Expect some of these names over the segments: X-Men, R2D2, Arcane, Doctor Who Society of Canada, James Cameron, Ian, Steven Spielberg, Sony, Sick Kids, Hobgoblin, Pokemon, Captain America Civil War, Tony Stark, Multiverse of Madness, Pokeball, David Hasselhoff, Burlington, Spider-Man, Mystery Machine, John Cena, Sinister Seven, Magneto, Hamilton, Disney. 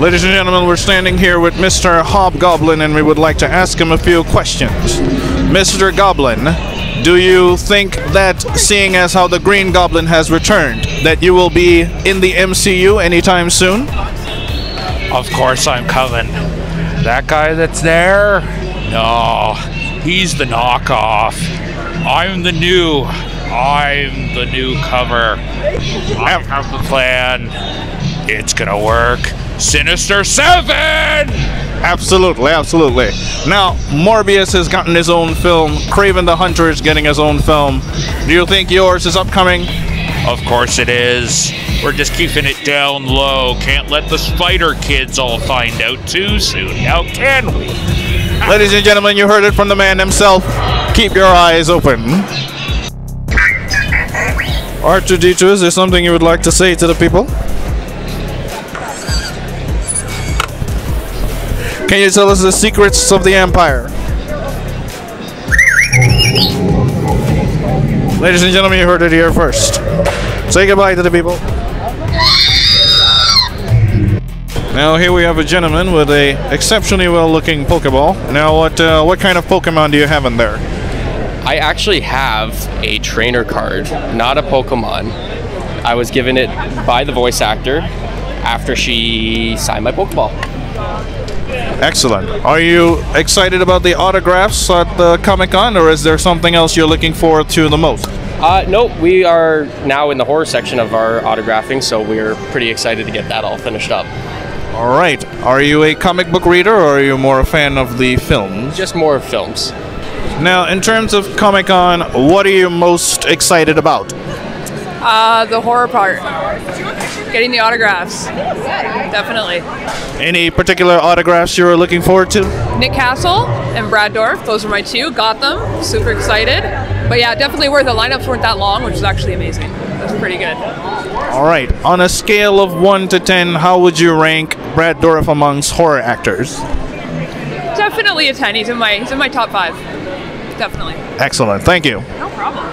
Ladies and gentlemen, we're standing here with Mr. Hobgoblin, and we would like to ask him a few questions. Mr. Goblin, do you think that, seeing as how the Green Goblin has returned, that you will be in the MCU anytime soon? Of course I'm coming. That guy that's there? No, he's the knockoff. I'm the new cover. I have the plan. It's gonna work. Sinister Seven! Absolutely, absolutely. Now, Morbius has gotten his own film. Kraven the Hunter is getting his own film. Do you think yours is upcoming? Of course it is. We're just keeping it down low. Can't let the spider kids all find out too soon. How can we? Ladies and gentlemen, you heard it from the man himself. Keep your eyes open. R2D2, is there something you would like to say to the people? Can you tell us the secrets of the Empire? Ladies and gentlemen, you heard it here first. Say goodbye to the people. Now here we have a gentleman with a exceptionally well-looking Pokeball. Now what kind of Pokemon do you have in there? I actually have a trainer card, not a Pokemon. I was given it by the voice actor after she signed my Pokeball. Excellent. Are you excited about the autographs at the Comic-Con, or is there something else you're looking forward to the most? Nope, we are now in the horror section of our autographing, so we're pretty excited to get that all finished up. All right. Are you a comic book reader, or are you more a fan of the films? Just more of films. Now, in terms of Comic-Con, what are you most excited about? The horror part. Getting the autographs. Definitely. Any particular autographs you're looking forward to? Nick Castle and Brad Dorff. Those are my two. Got them. Super excited. But yeah, definitely worth it. The lineups weren't that long, which is actually amazing. That's pretty good. All right. On a scale of 1 to 10, how would you rank Brad Dorff amongst horror actors? Definitely a 10. He's in my top 5. Definitely. Excellent. Thank you. No problem.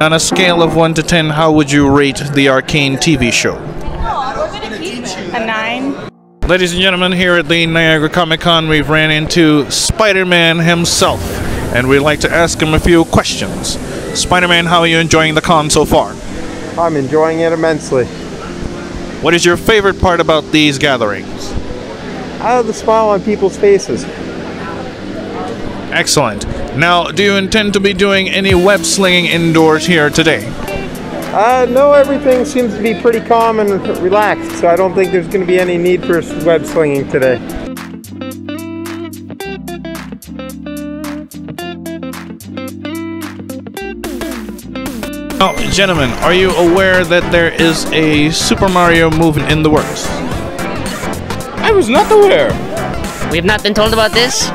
On a scale of 1 to 10, how would you rate the Arcane TV show? A 9. Ladies and gentlemen, here at the Niagara Comic Con, we've ran into Spider-Man himself, and we'd like to ask him a few questions. Spider-Man, how are you enjoying the con so far? I'm enjoying it immensely. What is your favorite part about these gatherings? The smile on people's faces. Excellent. Now, do you intend to be doing any web-slinging indoors here today? No, everything seems to be pretty calm and relaxed, so I don't think there's going to be any need for web-slinging today. Now, gentlemen, are you aware that there is a Super Mario movie in the works? I was not aware! We have not been told about this?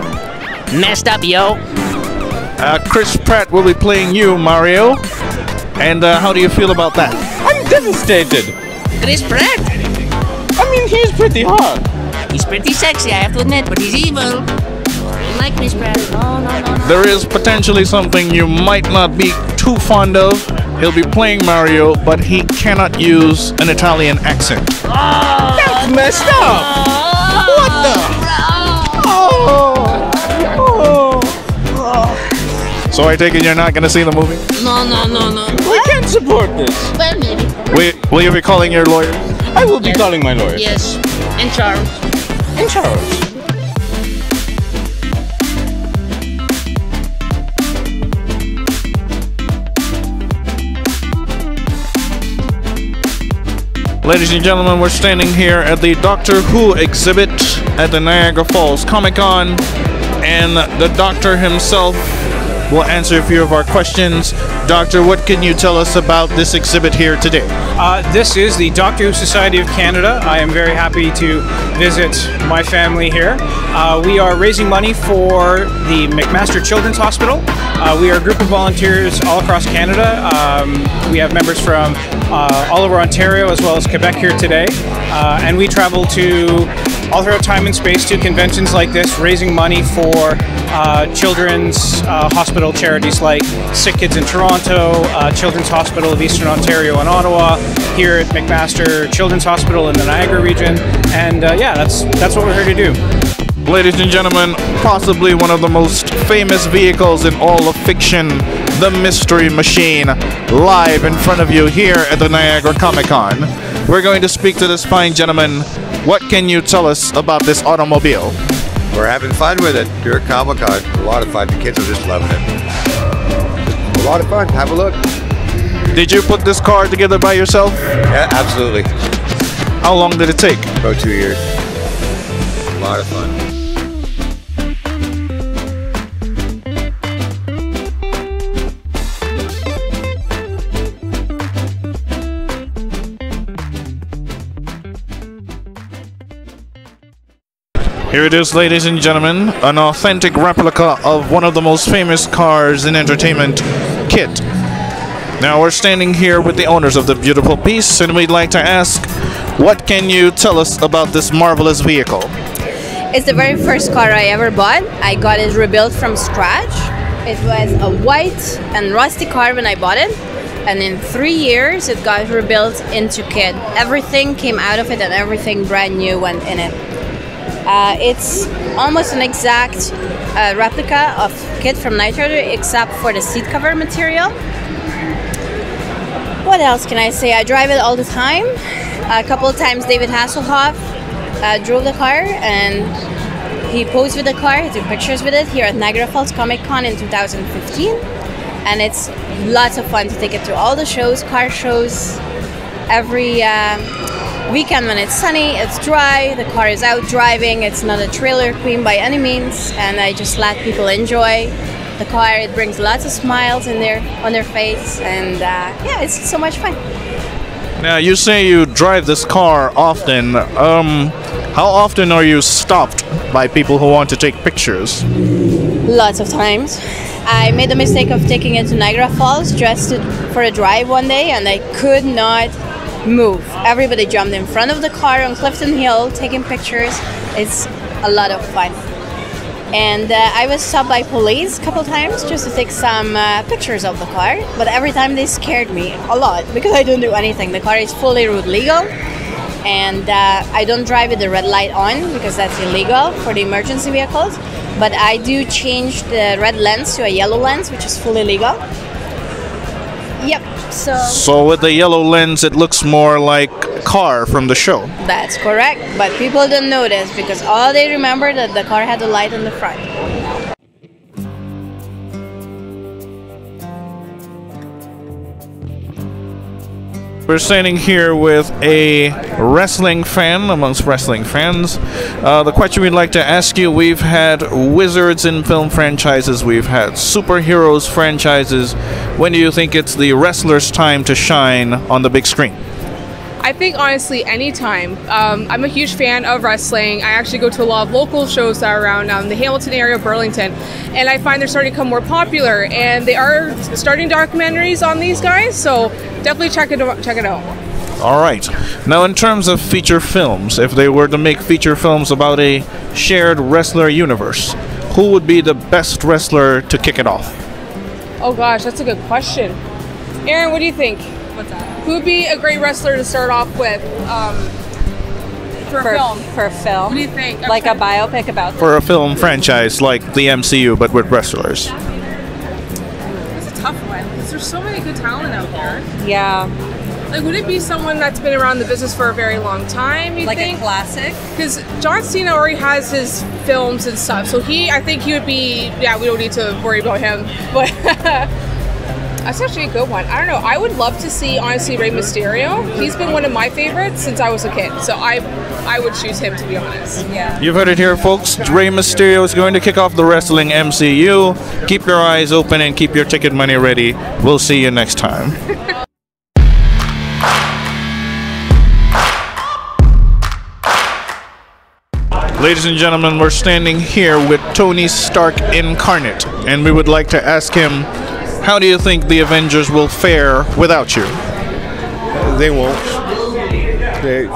Messed up, yo! Chris Pratt will be playing you, Mario. And how do you feel about that? I'm devastated! Chris Pratt? I mean, he's pretty hot. He's pretty sexy, I have to admit, but he's evil. I don't like Chris Pratt. Oh, no. There is potentially something you might not be too fond of. He'll be playing Mario, but he cannot use an Italian accent. Oh, that's messed up! Oh, what the? So I take it you're not going to see the movie? No. We can't support this. Well, maybe. Will you be calling your lawyer? I will be calling my lawyer. Yes. And Charles. And Charles. Ladies and gentlemen, we're standing here at the Doctor Who exhibit at the Niagara Falls Comic Con. And the Doctor himself We'll answer a few of our questions. Doctor, what can you tell us about this exhibit here today? This is the Doctor Who Society of Canada. I am very happy to visit my family here. We are raising money for the McMaster Children's Hospital. We are a group of volunteers all across Canada. We have members from all over Ontario as well as Quebec here today, and we travel to all throughout time and space to conventions like this, raising money for children's hospital charities like Sick Kids in Toronto, Children's Hospital of Eastern Ontario in Ottawa, here at McMaster Children's Hospital in the Niagara region, and yeah, that's what we're here to do. Ladies and gentlemen, possibly one of the most famous vehicles in all of fiction, the Mystery Machine, live in front of you here at the Niagara Comic Con. We're going to speak to this fine gentleman. What can you tell us about this automobile? We're having fun with it here at Comic-Con. A lot of fun. The kids are just loving it. A lot of fun. Have a look. Did you put this car together by yourself? Yeah, absolutely. How long did it take? About 2 years. A lot of fun. Here it is, ladies and gentlemen, an authentic replica of one of the most famous cars in entertainment, KITT. Now we're standing here with the owners of the beautiful piece, and we'd like to ask, what can you tell us about this marvelous vehicle? It's the very first car I ever bought. I got it rebuilt from scratch. It was a white and rusty car when I bought it, and in 3 years it got rebuilt into KITT. Everything came out of it and everything brand new went in it. It's almost an exact replica of KITT from Knight Rider, except for the seat cover material. What else can I say? I drive it all the time. A couple of times David Hasselhoff drove the car and he posed with the car, he took pictures with it here at Niagara Falls Comic Con in 2015. And it's lots of fun to take it to all the shows, car shows, every weekend when it's sunny, it's dry, the car is out driving, it's not a trailer queen by any means, and I just let people enjoy the car. It brings lots of smiles in on their face, and yeah, it's so much fun. Now, you say you drive this car often. How often are you stopped by people who want to take pictures? Lots of times. I made the mistake of taking it to Niagara Falls just for a drive one day, and I could not move. Everybody jumped in front of the car on Clifton Hill taking pictures. It's a lot of fun. And I was stopped by police a couple times just to take some pictures of the car, but every time they scared me a lot because I don't do anything. The car is fully road legal, and I don't drive with the red light on because that's illegal for the emergency vehicles, but I do change the red lens to a yellow lens, which is fully legal. Yep, so with the yellow lens it looks more like a car from the show. That's correct, but people don't know this because all they remember that the car had a light on the front. We're standing here with a wrestling fan amongst wrestling fans. The question we'd like to ask you, we've had wizards in film franchises, we've had superheroes franchises. When do you think it's the wrestler's time to shine on the big screen? I think honestly any time. I'm a huge fan of wrestling. I actually go to a lot of local shows that are around the Hamilton area, Burlington, and I find they're starting to become more popular, and they are starting documentaries on these guys, so definitely check it out. All right. Now, in terms of feature films, if they were to make feature films about a shared wrestler universe, who would be the best wrestler to kick it off? Oh gosh, that's a good question. Aaron, what do you think? What's that? Who would be a great wrestler to start off with for a film? For a film. What do you think? Like a biopic about them. For a film franchise like the MCU, but with wrestlers. That's a tough one, because there's so many good talent out there. Yeah. Like, would it be someone that's been around the business for a very long time, you think? Like a classic? Because John Cena already has his films and stuff, so I think he would be, yeah, we don't need to worry about him, but That's actually a good one. I don't know. I would love to see, honestly, Rey Mysterio. He's been one of my favorites since I was a kid. So I would choose him, to be honest. Yeah. You've heard it here, folks. Rey Mysterio is going to kick off the wrestling MCU. Keep your eyes open and keep your ticket money ready. We'll see you next time. Ladies and gentlemen, we're standing here with Tony Stark Incarnate, and we would like to ask him, how do you think the Avengers will fare without you? They won't. They're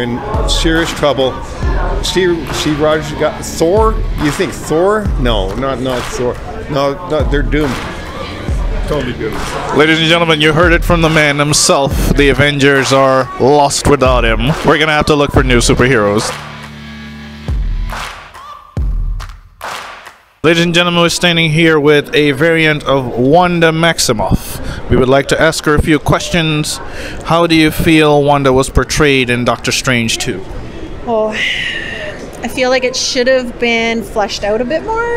in serious trouble. See, Rogers got Thor? You think Thor? No, not Thor. No, they're doomed. Totally doomed. Ladies and gentlemen, you heard it from the man himself. The Avengers are lost without him. We're going to have to look for new superheroes. Ladies and gentlemen, we're standing here with a variant of Wanda Maximoff. We would like to ask her a few questions. How do you feel Wanda was portrayed in Doctor Strange 2? Oh, I feel like it should have been fleshed out a bit more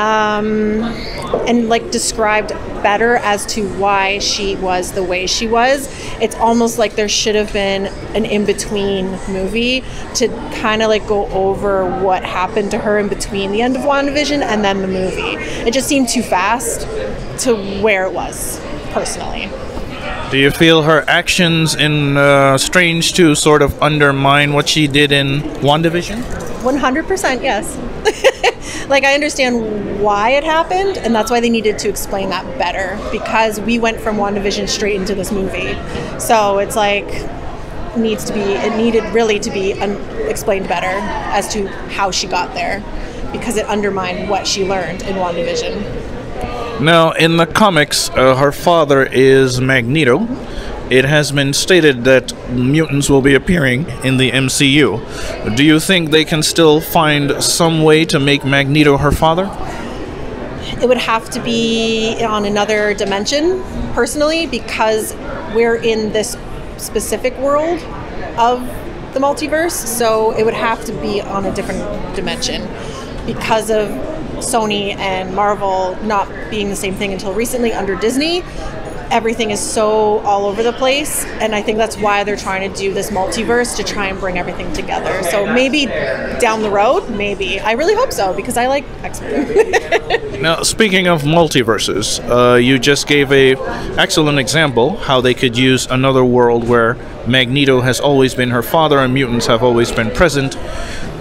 and like described better as to why she was the way she was. It's almost like there should have been an in-between movie to kind of like go over what happened to her in between the end of WandaVision and then the movie. It just seemed too fast to where it was, personally. Do you feel her actions in Strange 2 sort of undermine what she did in WandaVision? 100% yes. Like, I understand why it happened, and that's why they needed to explain that better, because we went from WandaVision straight into this movie. So it's like, it needed really to be explained better as to how she got there, because it undermined what she learned in WandaVision. Now, in the comics, her father is Magneto. It has been stated that mutants will be appearing in the MCU. Do you think they can still find some way to make Magneto her father? It would have to be on another dimension, personally, because we're in this specific world of the multiverse, so it would have to be on a different dimension because of Sony and Marvel not being the same thing until recently under Disney. Everything is so all over the place, and I think that's why they're trying to do this multiverse, to try and bring everything together. So maybe down the road, maybe. I really hope so, because I like X-Men. Now, speaking of multiverses, you just gave a excellent example how they could use another world where Magneto has always been her father and mutants have always been present.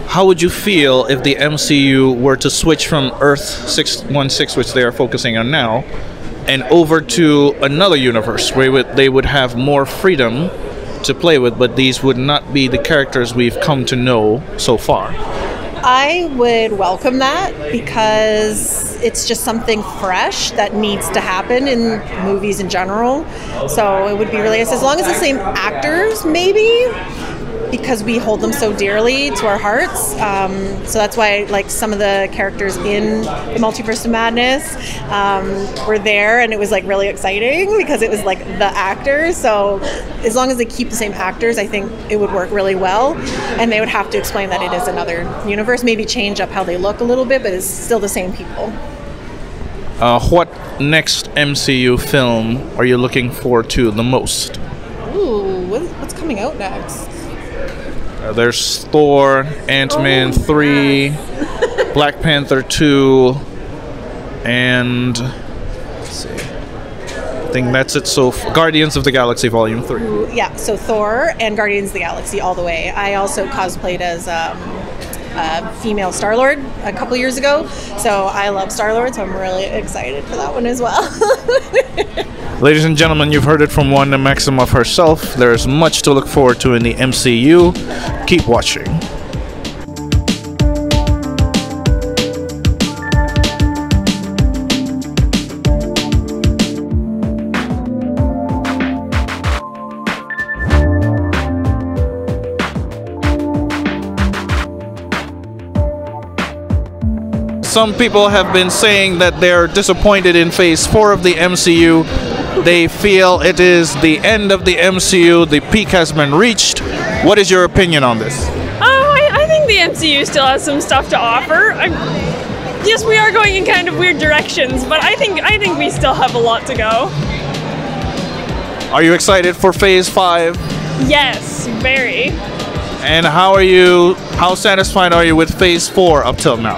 How would you feel if the MCU were to switch from Earth 616, which they are focusing on now, and over to another universe where they would have more freedom to play with, but these would not be the characters we've come to know so far? I would welcome that, because it's just something fresh that needs to happen in movies in general. So it would be really nice, as long as the same actors, maybe, because we hold them so dearly to our hearts. So that's why, like, some of the characters in the Multiverse of Madness were there, and it was like really exciting because it was like the actors. So as long as they keep the same actors, I think it would work really well. And they would have to explain that it is another universe, maybe change up how they look a little bit, but it's still the same people. What next MCU film are you looking forward to the most? Ooh, what's coming out next? There's Thor, Ant-Man 3, Black Panther 2, and let's see, I think that's it. So Guardians of the Galaxy Volume 3. Yeah, so Thor and Guardians of the Galaxy all the way. I also cosplayed as a female Star-Lord a couple years ago, so I love Star-Lord, so I'm really excited for that one as well. Ladies and gentlemen, you've heard it from Wanda Maximoff herself. There's much to look forward to in the MCU. Keep watching. Some people have been saying that they're disappointed in Phase 4 of the MCU. They feel it is the end of the MCU, the peak has been reached. What is your opinion on this? I think the MCU still has some stuff to offer. I yes, we are going in kind of weird directions, but I think we still have a lot to go. Are you excited for Phase 5? Yes, very. And how satisfied are you with Phase 4 up till now?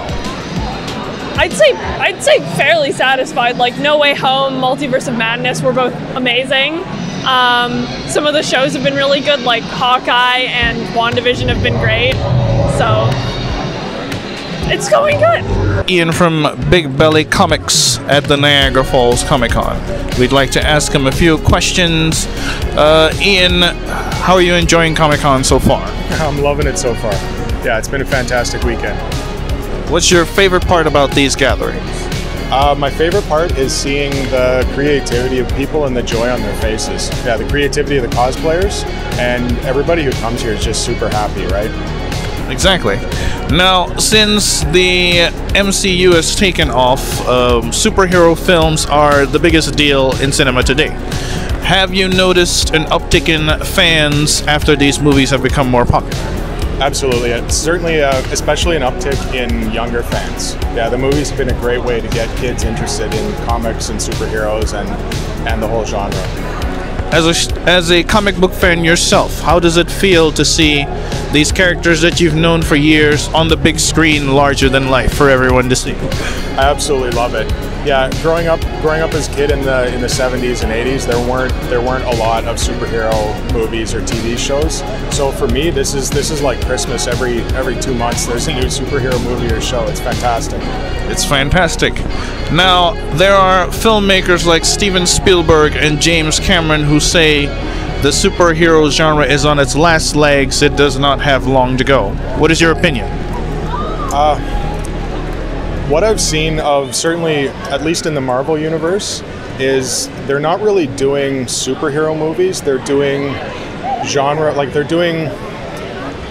I'd say fairly satisfied. Like No Way Home, Multiverse of Madness were both amazing. Some of the shows have been really good, like Hawkeye and WandaVision have been great. So it's going good. Ian from Big Belly Comics at the Niagara Falls Comic Con. We'd like to ask him a few questions. Ian, how are you enjoying Comic-Con so far? I'm loving it so far. Yeah, it's been a fantastic weekend. What's your favorite part about these gatherings? My favorite part is seeing the creativity of people and the joy on their faces. Yeah, the creativity of the cosplayers, and everybody who comes here is just super happy, right? Exactly. Now, since the MCU has taken off, superhero films are the biggest deal in cinema today. Have you noticed an uptick in fans after these movies have become more popular? Absolutely. It's certainly, especially an uptick in younger fans. Yeah, the movie's been a great way to get kids interested in comics and superheroes and the whole genre. As a comic book fan yourself, how does it feel to see these characters that you've known for years on the big screen, larger than life, for everyone to see? I absolutely love it. Yeah, growing up as a kid in the 70s and 80s, there weren't a lot of superhero movies or TV shows. So for me, this is like Christmas. Every 2 months, there's a new superhero movie or show. It's fantastic. It's fantastic. Now, there are filmmakers like Steven Spielberg and James Cameron who say the superhero genre is on its last legs. It does not have long to go. What is your opinion? What I've seen of, certainly, at least in the Marvel universe, is they're not really doing superhero movies. They're doing genre, like they're doing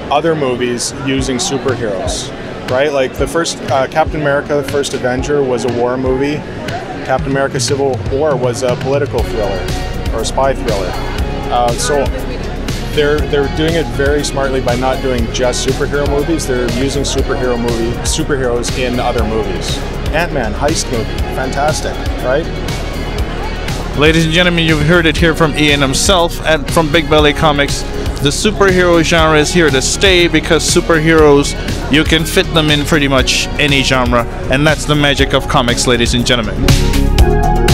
other movies using superheroes, right? Like the first Captain America, the first Avenger was a war movie. Captain America Civil War was a political thriller or a spy thriller. So they're doing it very smartly by not doing just superhero movies. They're using superheroes in other movies. Ant-Man, heist movie, fantastic, right? Ladies and gentlemen, you've heard it here from Ian himself and from Big Belly Comics. The superhero genre is here to stay because superheroes, you can fit them in pretty much any genre, and that's the magic of comics, ladies and gentlemen.